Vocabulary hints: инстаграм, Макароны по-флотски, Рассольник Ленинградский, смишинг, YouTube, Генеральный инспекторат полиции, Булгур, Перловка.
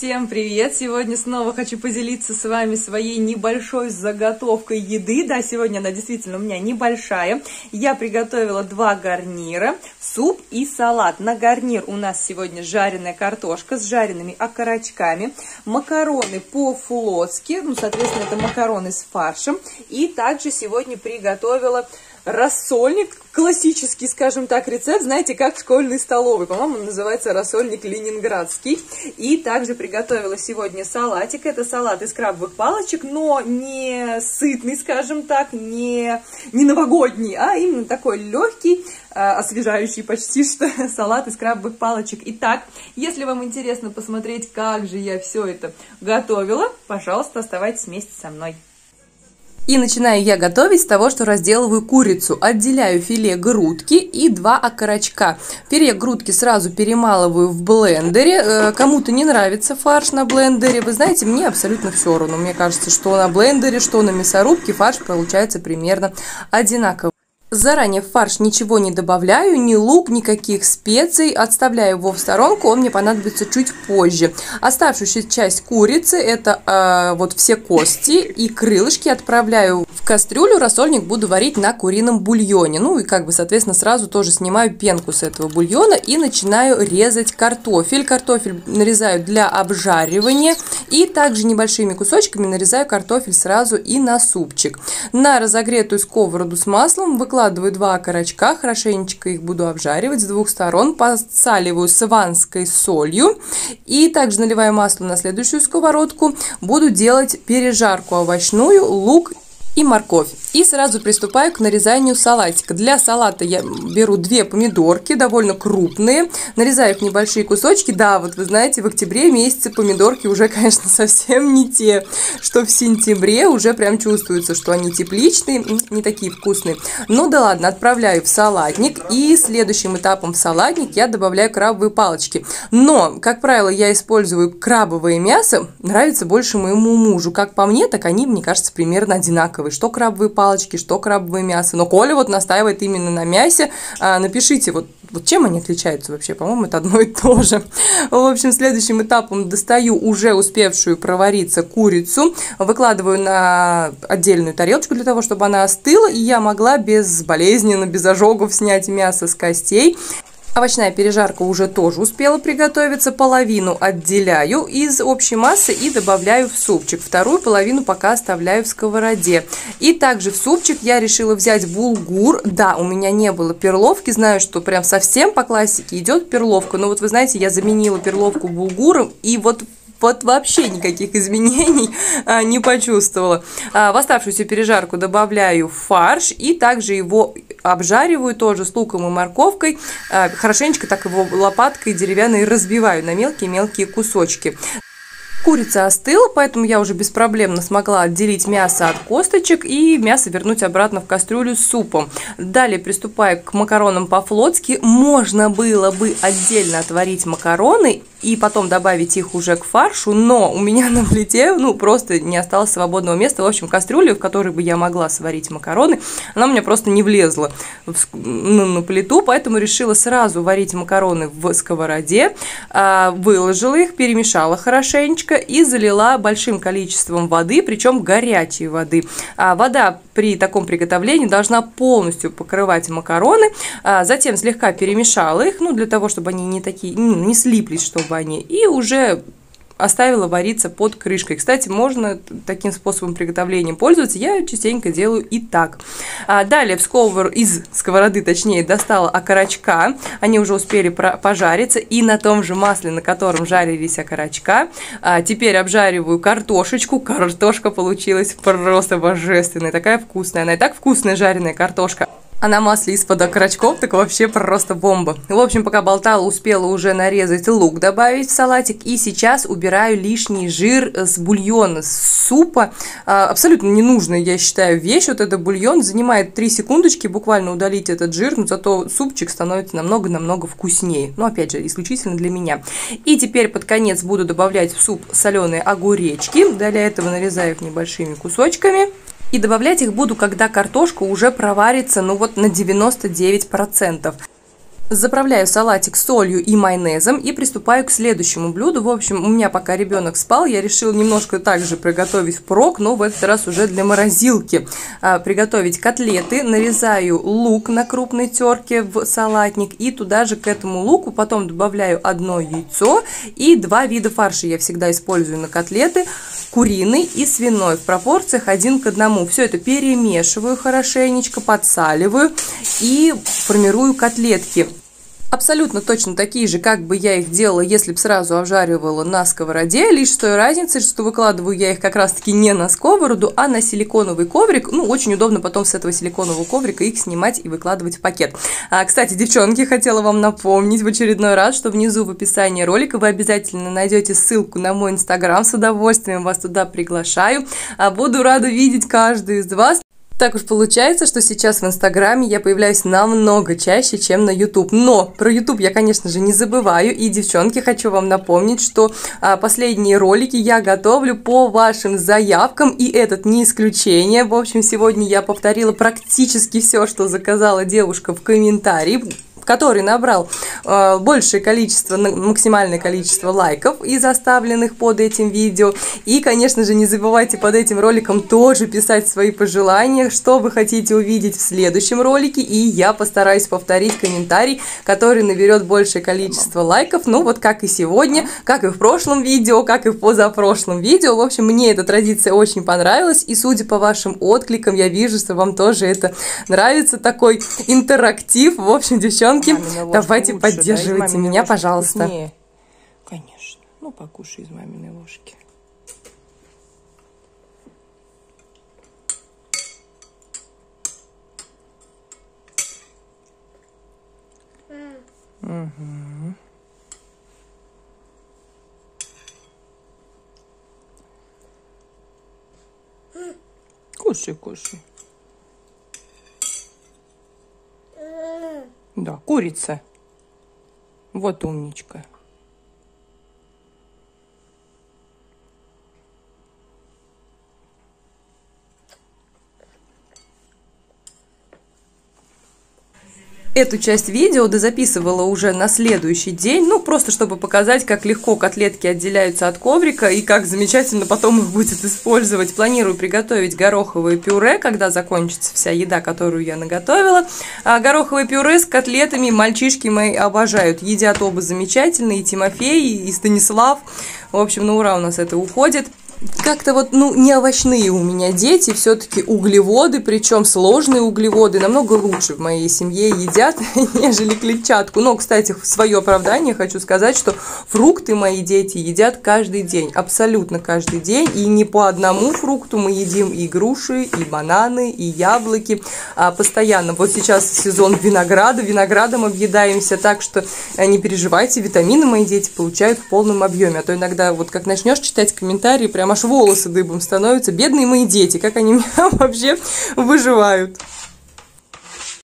Всем привет! Сегодня снова хочу поделиться с вами своей небольшой заготовкой еды. Да, сегодня она действительно у меня небольшая. Я приготовила два гарнира, суп и салат. На гарнир у нас сегодня жареная картошка с жареными окорочками, макароны по-флотски, ну, соответственно, это макароны с фаршем. И также сегодня приготовила рассольник, классический, скажем так, рецепт, знаете, как в школьной столовой. По-моему, он называется рассольник ленинградский. И также приготовила сегодня салатик. Это салат из крабовых палочек, но не сытный, скажем так, не новогодний, а именно такой легкий, освежающий почти что салат из крабовых палочек. Итак, если вам интересно посмотреть, как же я все это готовила, пожалуйста, оставайтесь вместе со мной. И начинаю я готовить с того, что разделываю курицу. Отделяю филе грудки и два окорочка. Филе грудки сразу перемалываю в блендере. Кому-то не нравится фарш на блендере. Вы знаете, мне абсолютно все равно. Мне кажется, что на блендере, что на мясорубке фарш получается примерно одинаково. Заранее в фарш ничего не добавляю, ни лук, никаких специй, отставляю его в сторонку, он мне понадобится чуть позже. Оставшуюся часть курицы, это вот все кости и крылышки, отправляю в кастрюлю, рассольник буду варить на курином бульоне. Ну и как бы, соответственно, сразу тоже снимаю пенку с этого бульона и начинаю резать картофель. Картофель нарезаю для обжаривания и также небольшими кусочками нарезаю картофель сразу и на супчик. На разогретую сковороду с маслом выкладываю два окорочка, хорошенечко их буду обжаривать с двух сторон, подсаливаю сванской солью и также наливаю масло на следующую сковородку, буду делать пережарку овощную, лук и морковь. И сразу приступаю к нарезанию салатика. Для салата я беру две помидорки, довольно крупные, нарезаю их в небольшие кусочки. Да, вот вы знаете, в октябре месяце помидорки уже, конечно, совсем не те, что в сентябре, уже прям чувствуется, что они тепличные, не такие вкусные. Ну да ладно, отправляю в салатник, и следующим этапом в салатник я добавляю крабовые палочки. Но, как правило, я использую крабовое мясо, нравится больше моему мужу. Как по мне, так они, мне кажется, примерно одинаковые, что крабовые палочки, что крабовое мясо. Но Коля вот настаивает именно на мясе. Напишите, вот чем они отличаются вообще. По-моему, это одно и то же. В общем, следующим этапом достаю уже успевшую провариться курицу. Выкладываю на отдельную тарелочку для того, чтобы она остыла. И я могла безболезненно, без ожогов снять мясо с костей. Овощная пережарка уже тоже успела приготовиться. Половину отделяю из общей массы и добавляю в супчик. Вторую половину пока оставляю в сковороде. И также в супчик я решила взять булгур. Да, у меня не было перловки. Знаю, что прям совсем по классике идет перловка. Но вот вы знаете, я заменила перловку булгуром. И вот вообще никаких изменений не почувствовала. В оставшуюся пережарку добавляю фарш и также его обжариваю тоже с луком и морковкой. Хорошенечко так его лопаткой деревянной разбиваю на мелкие-мелкие кусочки. Курица остыла, поэтому я уже беспроблемно смогла отделить мясо от косточек и мясо вернуть обратно в кастрюлю с супом. Далее приступаю к макаронам по-флотски. Можно было бы отдельно отварить макароны и потом добавить их уже к фаршу, но у меня на плите, ну, просто не осталось свободного места. В общем, кастрюля, в которой бы я могла сварить макароны, она у меня просто не влезла на плиту, поэтому решила сразу варить макароны в сковороде, выложила их, перемешала хорошенечко и залила большим количеством воды, причем горячей воды. Вода при таком приготовлении должна полностью покрывать макароны, затем слегка перемешала их, ну, для того, чтобы они не слиплись, чтобы они, и уже оставила вариться под крышкой. Кстати, можно таким способом приготовления пользоваться. Я частенько делаю и так. Далее из сковороды, точнее, достала окорочка. Они уже успели пожариться. И на том же масле, на котором жарились окорочка, теперь обжариваю картошечку. Картошка получилась просто божественная. Такая вкусная. Она и так вкусная жареная картошка. А на масле из-под окорочков так вообще просто бомба. В общем, пока болтала, успела уже нарезать лук, добавить в салатик. И сейчас убираю лишний жир с бульона, с супа. Абсолютно ненужная, я считаю, вещь. Вот этот бульон занимает 3 секундочки буквально удалить этот жир, но зато супчик становится намного-намного вкуснее. Но опять же, исключительно для меня. И теперь под конец буду добавлять в суп соленые огуречки. Для этого нарезаю их небольшими кусочками. И добавлять их буду, когда картошка уже проварится, ну вот на 99%. Заправляю салатик солью и майонезом и приступаю к следующему блюду. В общем, у меня пока ребенок спал, я решила немножко также приготовить впрок, но в этот раз уже для морозилки. Приготовить котлеты. Нарезаю лук на крупной терке в салатник и туда же к этому луку потом добавляю одно яйцо и два вида фарша. Я всегда использую на котлеты: куриный и свиной, в пропорциях 1 к 1. Все это перемешиваю хорошенечко, подсаливаю и формирую котлетки. Абсолютно точно такие же, как бы я их делала, если бы сразу обжаривала на сковороде, лишь с той разницей, что выкладываю я их как раз-таки не на сковороду, а на силиконовый коврик. Ну, очень удобно потом с этого силиконового коврика их снимать и выкладывать в пакет. Кстати, девчонки, хотела вам напомнить в очередной раз, что внизу в описании ролика вы обязательно найдете ссылку на мой инстаграм. С удовольствием вас туда приглашаю. Буду рада видеть каждую из вас. Так уж получается, что сейчас в инстаграме я появляюсь намного чаще, чем на YouTube. Но про YouTube я, конечно же, не забываю. И, девчонки, хочу вам напомнить, что последние ролики я готовлю по вашим заявкам. И этот не исключение. В общем, сегодня я повторила практически все, что заказала девушка в комментарии, который набрал большее количество, максимальное количество лайков из оставленных под этим видео. И, конечно же, не забывайте под этим роликом тоже писать свои пожелания, что вы хотите увидеть в следующем ролике. И я постараюсь повторить комментарий, который наберет большее количество лайков. Ну, вот как и сегодня, как и в прошлом видео, как и в позапрошлом видео. В общем, мне эта традиция очень понравилась. И, судя по вашим откликам, я вижу, что вам тоже это нравится. Такой интерактив. В общем, девчонки, давайте лучше, поддерживайте меня, пожалуйста. Вкуснее. Конечно. Ну, покушай из маминой ложки. Угу. Кушай, кушай. Да, курица. Вот умничка. Эту часть видео дозаписывала уже на следующий день, ну, просто чтобы показать, как легко котлетки отделяются от коврика и как замечательно потом их будет использовать. Планирую приготовить гороховое пюре, когда закончится вся еда, которую я наготовила. Гороховое пюре с котлетами мальчишки мои обожают. Едят оба замечательно, и Тимофей, и Станислав. В общем, на ура у нас это уходит. Как-то вот, ну, не овощные у меня дети, все-таки углеводы, причем сложные углеводы, намного лучше в моей семье едят, нежели клетчатку. Но, кстати, в свое оправдание хочу сказать, что фрукты мои дети едят каждый день, абсолютно каждый день. И не по одному фрукту мы едим и груши, и бананы, и яблоки. Постоянно. Вот сейчас сезон винограда, виноградом объедаемся, так что не переживайте, витамины мои дети получают в полном объеме. А то иногда, вот как начнешь читать комментарии, прям аж волосы дыбом становятся. Бедные мои дети, как они меня вообще выживают.